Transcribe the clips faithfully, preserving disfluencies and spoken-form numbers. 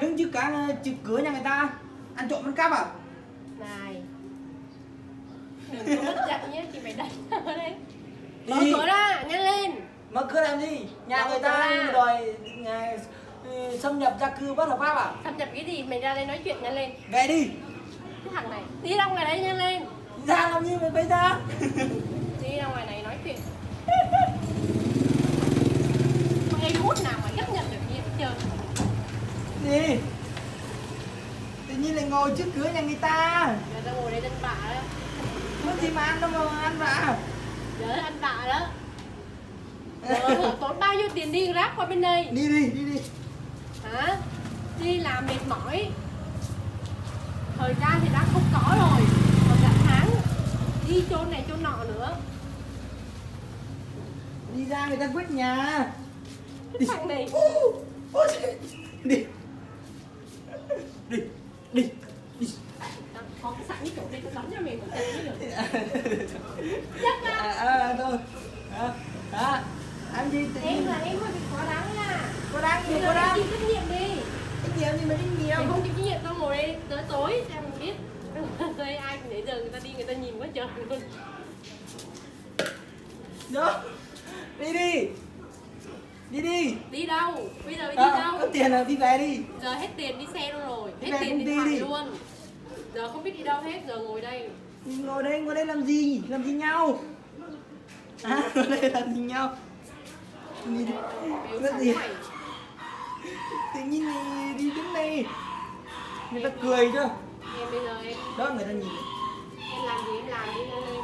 này đứng trước cả trước cửa nhà người ta ăn trộm ăn cắp à? Này đừng có mất dạy nhé, chị mày đánh vào đây. Mở cửa ra, nhanh lên. Mở cửa làm gì? Nhà mở người ta đòi nhà, xâm nhập gia cư bất hợp pháp à? Xâm nhập cái gì? Mày ra đây nói chuyện nhanh lên. Về đi. Cái thằng này. Đi ra ngoài đấy nhanh lên. Ra làm gì mày phải ra? Đi ra ngoài này nói chuyện. Không ai hút nào mà chấp nhận được gì hết trơn. Gì? Tự nhiên lại ngồi trước cửa nhà người ta. Người ta ngồi đây đánh bạ đấy. Có gì mà ăn đâu mà ăn bạ. Giờ ăn bạ đó. Giờ tốn bao nhiêu tiền đi Grab qua bên đây. Đi đi đi đi. Hả? Đi làm mệt mỏi. Thời gian thì đã không có rồi. Còn cả tháng đi chôn này chôn nọ nữa. Đi ra người ta quét nhà. Cái đi. Thằng này. Uh, uh, đi. Đi. Đi. Đi. Có cái sẵn cái chỗ đây tôi đóng cho mình một trận mới được. Chắc là. À, à, thôi. À, à. Ăn gì tự nhiên. Em là em hơi bị quá đáng nha. Quá đáng gì quá đáng. Chị chịu trách nhiệm đi. Trách nhiệm gì mà trách nhiệm. Mình không chịu trách nhiệm tao ngồi đây tới tối xem mình biết. Đây ai nãy giờ người ta đi người ta nhìn quá trời luôn. Đó. Đi đi. Đi đi. Đi đâu? Bây giờ đi đâu? Có tiền là đi về đi. Giờ hết tiền đi xe luôn rồi. Hết tiền đi đi luôn. Giờ không biết đi đâu hết, giờ ngồi đây. Ngồi đây, ngồi đây làm gì? Làm gì nhau? À, ngồi đây làm gì nhau? Cái gì? Tự nhiên đi đứng đây. Người ta cười chưa? Em bây giờ em... Đó, người ta nhìn. Em làm gì em làm đi lên đây.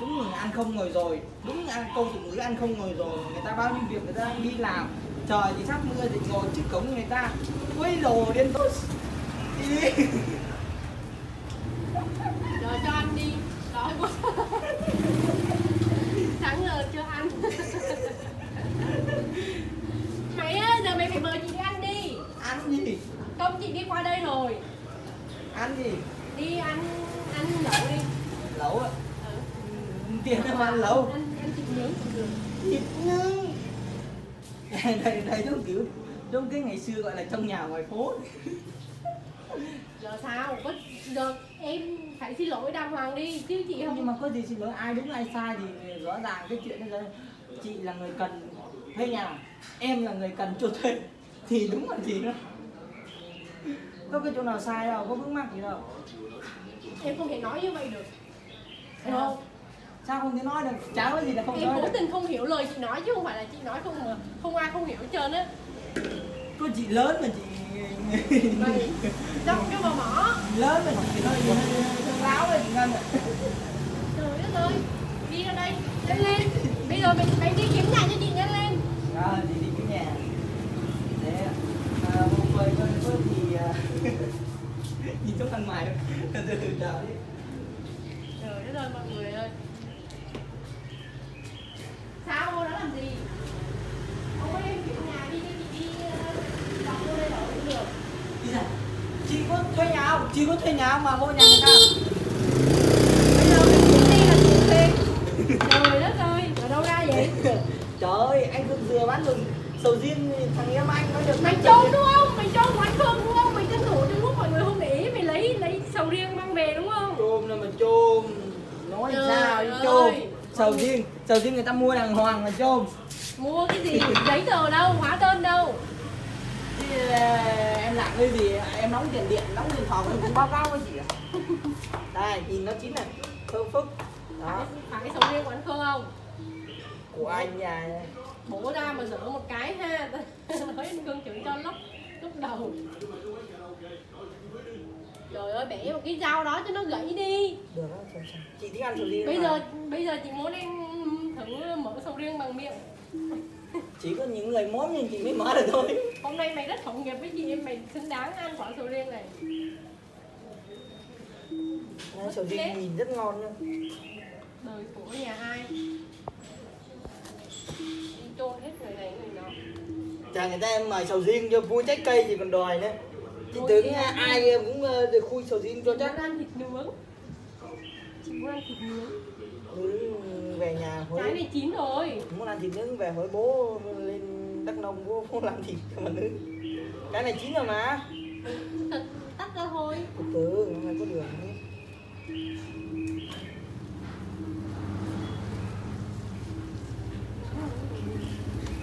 Đúng là ăn không ngồi rồi. Đúng là câu tục ngữ ăn không ngồi rồi. Người ta bao nhiêu việc người ta đang đi làm. Trời thì sắp mưa thì ngồi trước cổng người ta. Quấy đồ đến tốt. Đi đi. Rồi cho ăn đi, đói quá. Sáng giờ chưa ăn. Mày ơi, giờ mày phải mời chị đi ăn đi. Ăn gì? Không, chị đi qua đây rồi. Ăn gì? Đi ăn, ăn lẩu đi. Lẩu ạ? Ừ. Tiền đâu mà ăn lẩu. Ăn, ăn thịt nướng cũng được. Thịt nướng. Đây, đây giống kiểu, giống cái ngày xưa gọi là trong nhà ngoài phố. Giờ sao? Có, giờ em phải xin lỗi đàng hoàng đi chứ chị không. Nhưng mà có gì xin lỗi ai đúng ai sai thì rõ ràng cái chuyện đó. Chị là người cần thuê nhà, em là người cần cho thuê thì đúng còn gì nữa. Có cái chỗ nào sai đâu, có vướng mắc gì đâu. Em không thể nói như vậy được. Được không? Sao không thể nói được? Chả có gì là không em nói. Em cố tình không hiểu lời chị nói chứ không phải là chị nói không mà không ai không hiểu hết trơn á. Có chị lớn mà chị mày đâm cái vào mỏ lớn rồi chị nói gì thương láo rồi chị Ngân ạ. Trời đất ơi, đi ra đây nhanh lên. Bây giờ mình phải đi kiếm nhà cho chị nhanh lên. Rồi chị đi kiếm nhà để à, một người cho nên có gì nhìn chốc ăn mày từ từ đợi. Trời đất ơi mọi người ơi, sao cô đã làm gì? Ông ơi em kiếm nhà đi đi chị đi. Chị có thuê nhà không? Chị có thuê nhà mà mua nhà người ta. Bây giờ cái chủ tiên là chủ tiên. Trời đất ơi, ở đâu ra vậy? Trời ơi, anh Khương Dừa bán rừng sầu riêng thằng em anh nói được. Mày trốn đúng không? Mày trốn quán Khương đúng không? Mày tranh thủ trong lúc mọi người không để ý mày lấy lấy sầu riêng mang về đúng không? Trôm là mà trôm. Nói trời sao đi trôm. Sầu riêng, sầu riêng người ta mua đàng hoàng mà trôm. Mua cái gì? Giấy tờ đâu, hóa đơn đâu. Em làm cái gì em đóng tiền điện đóng tiền phòng cũng bao cao với chị ạ. Đây nhìn nó chính là Khương Phúc đó. Phải cái sầu riêng của anh Khương không? Của anh nhà bố ra mà dở một cái ha. Nói anh Khương chửi cho lúc lúc đầu. Trời ơi bẻ một cái dao đó cho nó gãy đi. Được rồi, chị thích ăn sầu riêng. Bây giờ bây giờ chị muốn em thử mở sầu riêng bằng miệng. Chỉ có những người món như chị mới mở được thôi. Hôm nay mày rất phụng nghiệp với chị em, mày xứng đáng ăn quả sầu riêng này. Nói sầu riêng nhìn rất ngon nha. Đời của nhà ai. Đi trôn hết người này người nọ. Chà người ta em mời sầu riêng cho vui trái cây thì còn đòi nữa. Chị tưởng ai em cũng được khui sầu riêng cho chắc. Chị muốn ăn thịt nướng. Chị muốn ăn thịt nướng. Về nhà hối... Cái này chín rồi. Muốn ăn thịt nướng về hỏi bố lên Đắk Nông bố, bố làm thịt cho mà nướng. Cái này chín rồi mà. Tắt ra thôi. Từ từ, nó phải có đường đi.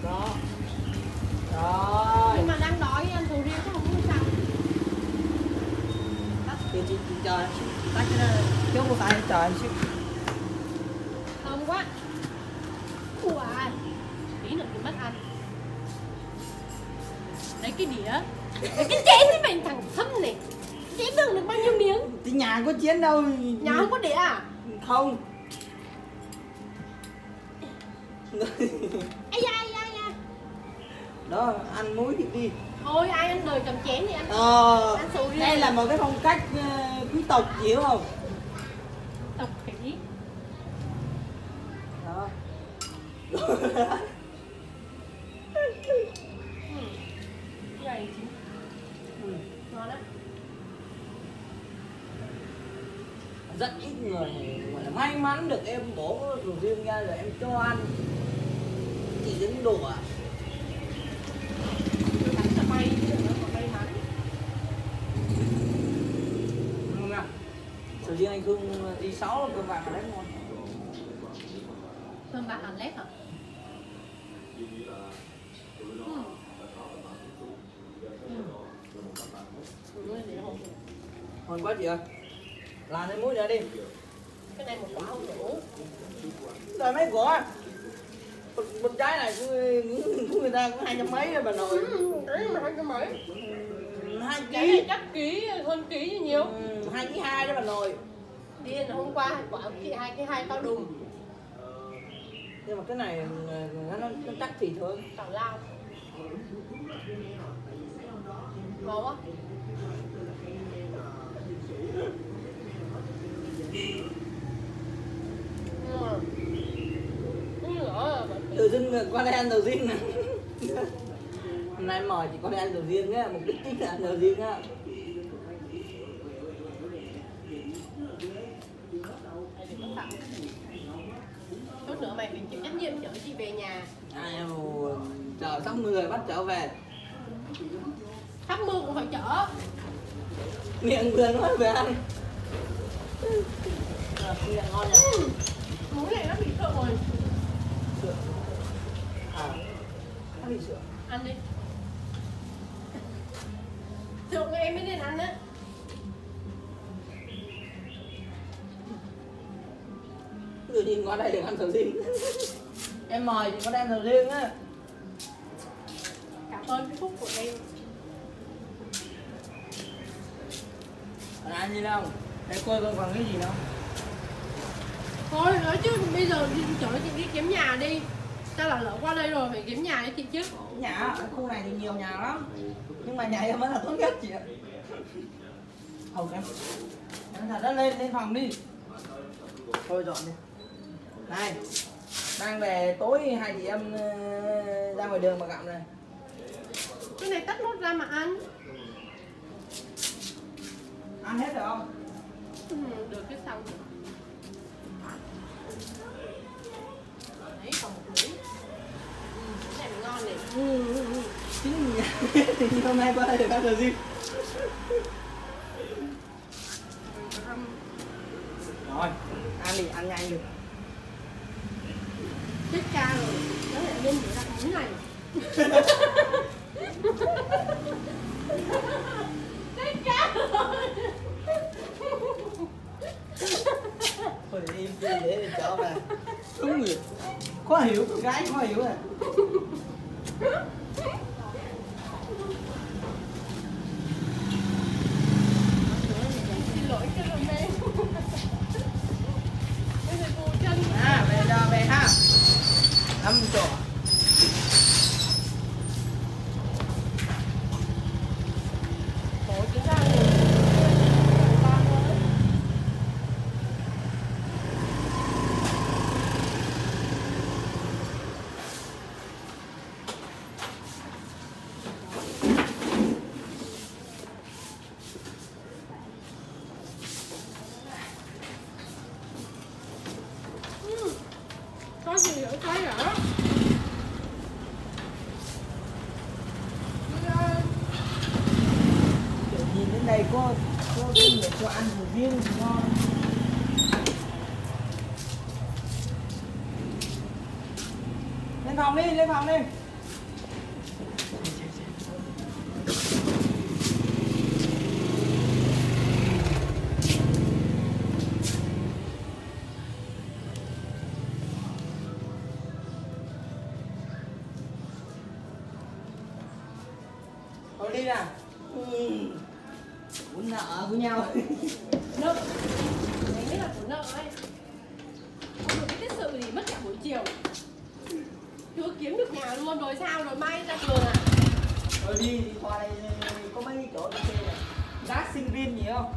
Đó. Rồi. Nhưng mà đang đói ăn sầu riêng chứ không có sao. Tắt. Chị chị chờ. Tắt cái này. Chứ không phải chờ em xíu. Thơm quá. Ủa à. Tí nữa thì mất ăn. Đấy cái đĩa. Đấy cái chén với mày thằng Sâm này. Chén đựng được bao nhiêu miếng? Thì nhà có chén đâu. Nhà không có đĩa à? Không. Ây da ây da ây da. Đó, ăn muối thì đi. Thôi ai ăn đời cầm chén thì ăn. Ờ, ăn sầu riêng. Đây là một cái phong cách uh, quý tộc, hiểu không? Tộc khỉ. Đó. Ừ. Ngon lắm. Rất ít người gọi là may mắn được em bổ sầu riêng ra rồi em cho ăn. Chỉ đứng đổ à? May còn may mắn. Ngon ạ. Sầu riêng anh Khương đi sáu cơm vàng lép ngon. Cơm vàng lép hả? Ừ. Ngon quá chị ơi. Làm thêm muối nữa đi. Cái này một quả không đủ. Rồi mấy quả. Một, một trái này của người ta cũng hai trăm mấy rồi bà nội. Cái mà hai trăm mấy. Hai ký. Cái này chắc ký, hơn ký như nhiều. Ừ, hai ký hai đó bà nội. Điên hôm qua hai quả chị hai cái hai tao đùng. Nhưng mà cái này nó, nó, nó chắc thì thôi. Tào lao. Ngon quá. Tự dưng qua đây ăn sầu riêng này. Hôm nay mời chị qua đây ăn sầu riêng á, mục đích chính là ăn sầu riêng á. Chút nữa mày phải chịu trách nhiệm chở chị về nhà. Ai chờ sắp mưa rồi bắt trở về. Sắp mưa cũng phải chở. Miệng vừa nói về ăn. Rồi, miệng ngon nhỉ. Ừ. Muối này nó bị sượng rồi. Sượng. À. Nó bị sượng. Ăn đi. Sượng em mới nên ăn á. Tự nhiên qua đây được ăn sầu riêng. Em mời thì có đem sầu riêng á. Cảm ơn cái phúc của em. Còn ăn gì đâu? Thế cô không còn cái gì đâu. Thôi nói chứ bây giờ đi chở chị đi kiếm nhà đi. Tao là lỡ qua đây rồi phải kiếm nhà cho chị chứ. Nhà ở khu này thì nhiều nhà lắm. Nhưng mà nhà em mới là tốt nhất chị ạ. Hầu em. Em thật đó lên lên phòng đi. Thôi dọn đi. Này. Đang về tối hai chị em ra ngoài đường mà gặm này. Cái này tắt nốt ra mà ăn. Ăn hết rồi không? Ừ, được cái sau rồi. Đấy, còn một muỗng. Ừ, cái này ngon này. Ừ, ừ, ừ. Chính nhà thì hôm nay qua được ăn sầu riêng. Rồi, ăn đi, ăn nhanh được. Chết ca rồi, nó lại lên để đặt bánh này. Chết ca rồi. Thôi im đi để cho mà. Đúng rồi. Khó hiểu con gái khó hiểu à. Xin lỗi cái lông em. Bây giờ cô chân. À về cho về ha. Năm chỗ. Cô thì cho ăn một viên ngon. Lên phòng đi, lên phòng đi. Thôi đi nào. Ừ. Cũng nợ của nhau. Nợ. Đấy biết là của nợ đấy. Không được cái tiết sự thì mất cả buổi chiều. Chưa kiếm được nhà luôn rồi sao rồi mai ra trường à? Rồi đi, đi qua đây có mấy chỗ này. Giá sinh viên gì không?